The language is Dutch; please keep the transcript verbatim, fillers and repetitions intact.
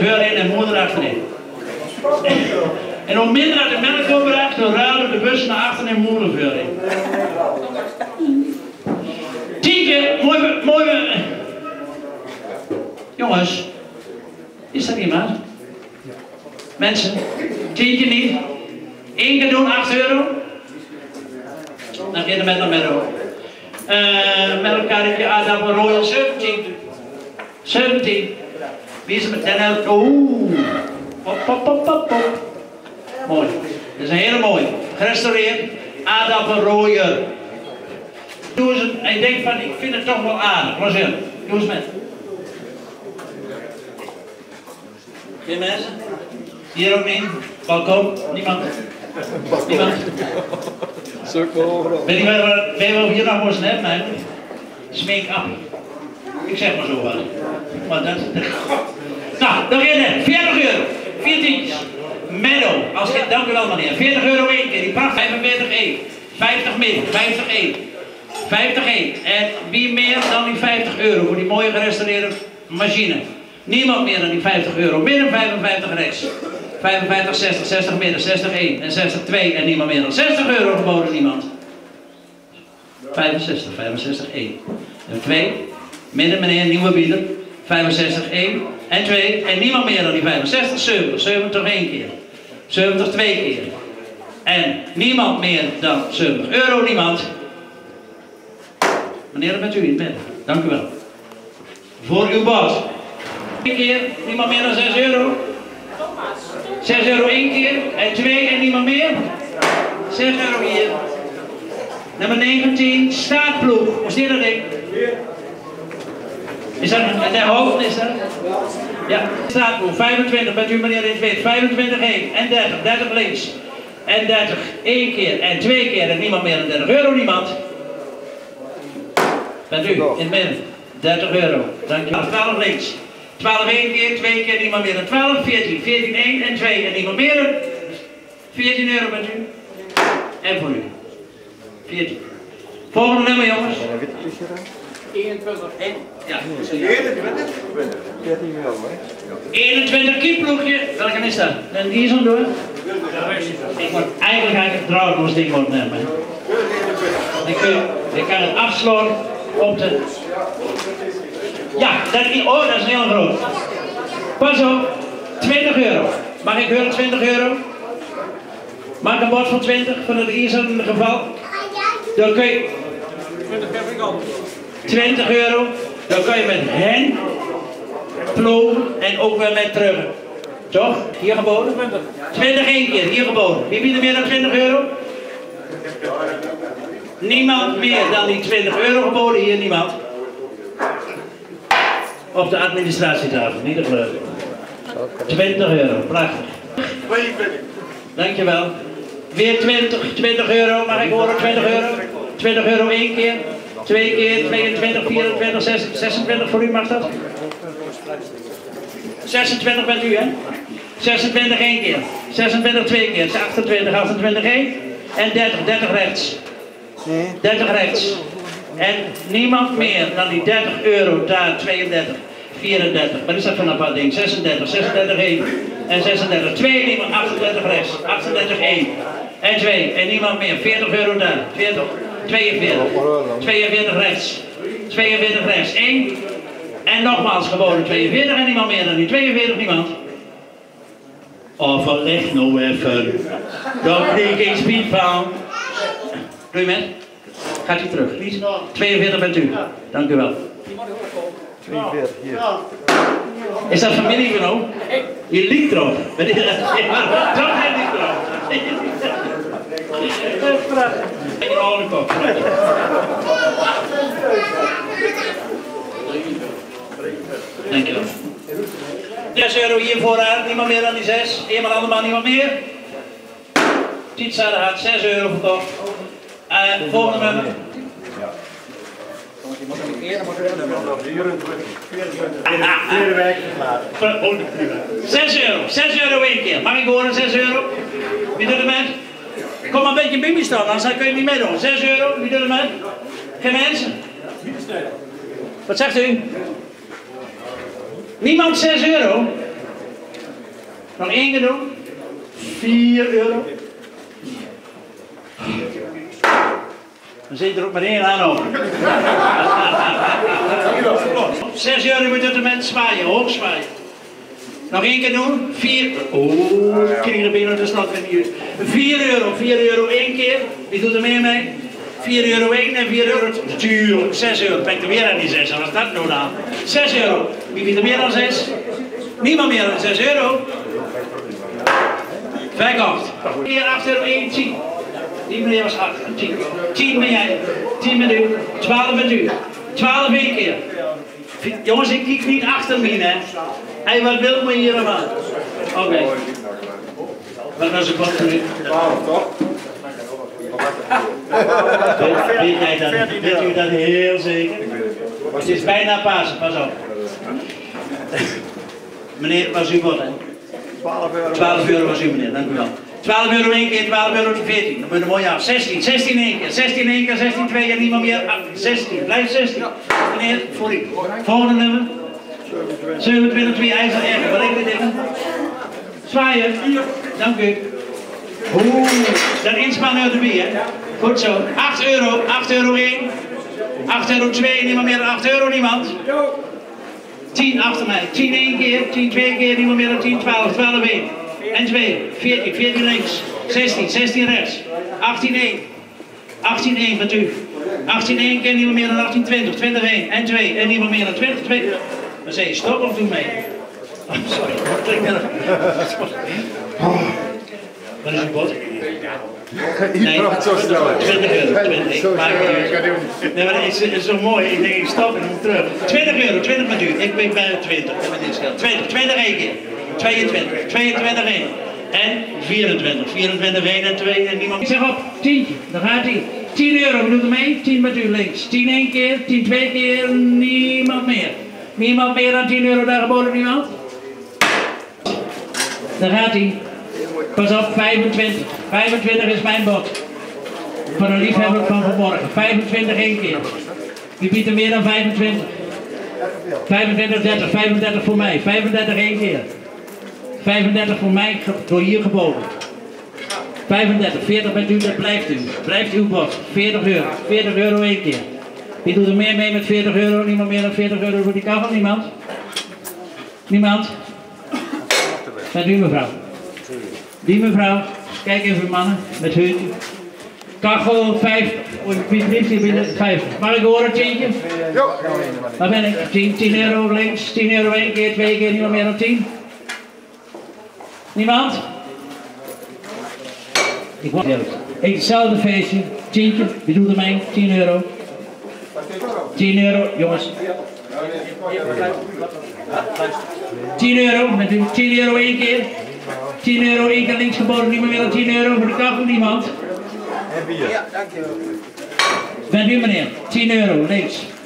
Hör in en moeder achterin. En om minder uit de melk opbracht, dan ruilde de bus naar achter en moeder heur in. Tien keer, mooi, mooi. Jongens, is dat iemand? Mensen, tien keer niet. Eén keer doen, acht euro. Dan gaan we met elkaar uh, met elkaar heb je aardappel, royal, zeventien. zeventien. Wie is er met ten? Oeh. Pop, pop, pop, pop, pop. Mooi. Dat is een hele mooie. Gerestaureerd. Aardappelrooier. Doe eens een. Ik denk van, ik vind het toch wel aardig. Rozeer. Doe eens met. Geen mensen? Hier ook niet. Balkon. Niemand. Niemand. Weet je wat we hier nog moesten hebben, man? Smeekappel. Ik zeg maar zo wat. Maar dat is. Nou, nog één. veertig euro. veertien. Meadow, als je, dank u wel meneer. veertig euro één keer, die pracht vijfenveertig één. vijftig meer, vijftig één. vijftig één. En wie meer dan die vijftig euro voor die mooie gerestaureerde machine? Niemand meer dan die vijftig euro. Midden vijfenvijftig rechts. vijfenvijftig, zestig, zestig midden, zestig één en zestig twee en niemand meer dan zestig euro geboden, niemand. vijfenzestig, vijfenzestig één. En twee, midden meneer, nieuwe bieder. vijfenzestig één en twee en niemand meer dan die vijfenzestig, zeventig, zeventig één keer, zeventig twee keer en niemand meer dan zeventig euro, niemand. Meneer, dat bent u niet meer, dank u wel. Voor uw bod. Eén keer, niemand meer dan zes euro. zes euro één keer en twee en niemand meer. zes euro hier. Nummer negentien, staartploeg, was dit dat ding? Is dat een hoofd, is dat? Ja, staatboel, vijfentwintig, bent u meneer in het wit, vijfentwintig één en dertig, dertig links. En dertig, één keer en twee keer en niemand meer dan dertig euro, niemand. Bent u in het midden, dertig euro, dank u. twaalf links, twaalf één keer, twee keer, niemand meer dan twaalf, veertien, veertien één en twee en niemand meer dan veertien euro bent u. En voor u, veertien. Volgende nummer jongens. eenentwintig en? Ja. eenentwintig kipploegje. Welke is dat? En die is dan door? Ik moet eigenlijk eigenlijk trouwens ding worden nemen. Ik, ik kan het afslaan op de... Ja, dat is, oh, dat is heel groot. Pas op, twintig euro. Mag ik horen twintig euro? Maak een bord van twintig, van het is een geval. Dan kun je... twintig euro, dan kan je met hen ploegen en ook weer met teruggen. Toch? Hier geboden? twintig één keer, hier geboden. Wie biedt er meer dan twintig euro? Niemand meer dan die twintig euro geboden, hier niemand. Op de administratietafel, niet te geloven. twintig euro, prachtig. Dankjewel. Weer twintig, twintig euro, mag ik horen? twintig euro? twintig euro één keer. Twee keer, tweeëntwintig, vierentwintig, zesentwintig voor u, mag dat? zesentwintig bent u, hè? zesentwintig één keer, zesentwintig twee keer, achtentwintig, achtentwintig één en dertig, dertig rechts. dertig rechts. En niemand meer dan die dertig euro daar, tweeëndertig, vierendertig. Wat is dat voor een apart ding? zesendertig, zesendertig één en zesendertig twee, niemand, achtendertig rechts, achtendertig één en twee en niemand meer, veertig euro daar, veertig. tweeënveertig, tweeënveertig rechts, tweeënveertig rechts, één en nogmaals geboden tweeënveertig en niemand meer dan die tweeënveertig, niemand. Oh, verlicht nou even, daar kreeg ik speed van. Doe je met? Gaat u terug, please. tweeënveertig bent u, dank u wel. tweeënveertig, hier. Is dat familie genomen? Je liep erop. Toch hij liep erop. Dat is prachtig. Dankjewel. zes euro hier vooruit, niemand meer dan die zes. Eenmaal andermaal, niemand meer. Tietza de Haat, zes euro verkocht. Uh, volgende nummer. zes euro, zes euro één keer. Mag ik horen, zes euro? Wie doet het met? Kom maar een beetje bibi staan, anders kun je niet meedoen. zes euro, wie doet het met? Geen mensen? Wat zegt u? Niemand zes euro? Nog één genoemd. vier euro. Dan zit er ook maar één aan over. zes euro moet je met zwaaien, hoog zwaaien. Nog één keer doen. vier euro. Oh, ik kreeg er binnen de slot met jullie. vier euro. vier euro één keer. Wie doet er meer mee? vier euro één en vier euro. Tuurlijk, zes euro. Ik ben er weer aan die zes. Wat is dat nou dan? zes euro. Wie vindt er meer dan zes? Niemand meer dan zes euro. Verkocht. Hier achter één, tien. Die meneer was hard. tien. tien ben jij. tien minuten. twaalf bent u. twaalf één keer. Jongens, ik kijk niet achter me, hè. Hé, wat wil me hier aan? Oké. Okay. Wat was het wat nu? twaalf, toch? Weet jij dat? Weet u dat heel zeker? Het is bijna Pasen, pas op. Meneer, was u wat, hè? twaalf euro. twaalf euro was u, meneer, dank u wel. twaalf euro één keer, twaalf euro veertien. Dan moet je mooi af. zestien, zestien één keer, zestien één keer, zestien twee keer, niemand meer. zestien, blijf zestien. Meneer, voor u. Volgende nummer. zevenentwintig, twee ijzer, echt. Wat heb je dit? Zwaaien, dank u. Oeh, dan inspannen uit de bier, hè? Goed zo. acht euro, acht euro één. acht euro twee, niemand meer dan acht euro, niemand. tien achter mij, tien één keer, tien twee keer, niemand meer dan tien, twaalf, twaalf één. En twee, veertien, veertien links, zestien, zestien rechts, achttien één, achttien één met u. achttien één keer, niemand meer dan achttien, twintig, twintig één en twee en niemand meer dan twintig, twee. Dan zei je stop of doe mee? Oh, sorry, dat klinkt wel. Wat is uw bod? Nee, zo snel. twintig euro. Nee, maar het is zo mooi. Ik denk, ik stap en ik terug. twintig euro, twintig met u. Ik ben bij twintig. twintig, twintig één keer. tweeëntwintig, tweeëntwintig één. En vierentwintig. vierentwintig één en twee en niemand. Ik zeg op, tien. Dan gaat hij. tien euro, doet er mee. tien met u links. tien één keer, tien twee keer, niemand meer. Niemand meer dan tien euro daar geboden, niemand? Dan gaat hij. Pas op, vijfentwintig. vijfentwintig is mijn bod. Voor een liefhebber van vanmorgen. vijfentwintig één keer. Die biedt er meer dan vijfentwintig. vijfentwintig, dertig. vijfendertig voor mij. vijfendertig één keer. vijfendertig voor mij, door hier geboden. vijfendertig, veertig bent u, dat blijft u. Blijft uw bod. veertig euro. veertig euro één keer. Wie doet er meer mee met veertig euro? Niemand meer dan veertig euro voor die kachel? Niemand? Niemand? Met u, mevrouw. Die mevrouw, kijk even mannen, met hun kachel vijf, wie blijft hier binnen? vijf. Mag ik horen, tientje? Ja. Waar ben ik? tien, tien euro links, tien euro één keer, twee keer, niemand meer dan tien. Niemand? Ik word het. Hetzelfde feestje, tientje, wie doet er mee? tien euro. tien euro, jongens. tien euro, met u, tien euro één keer. tien euro, één keer links geboden, niemand meer dan tien euro voor de kachel, niemand. En bier. Ja, dank u. Bent u meneer, tien euro links.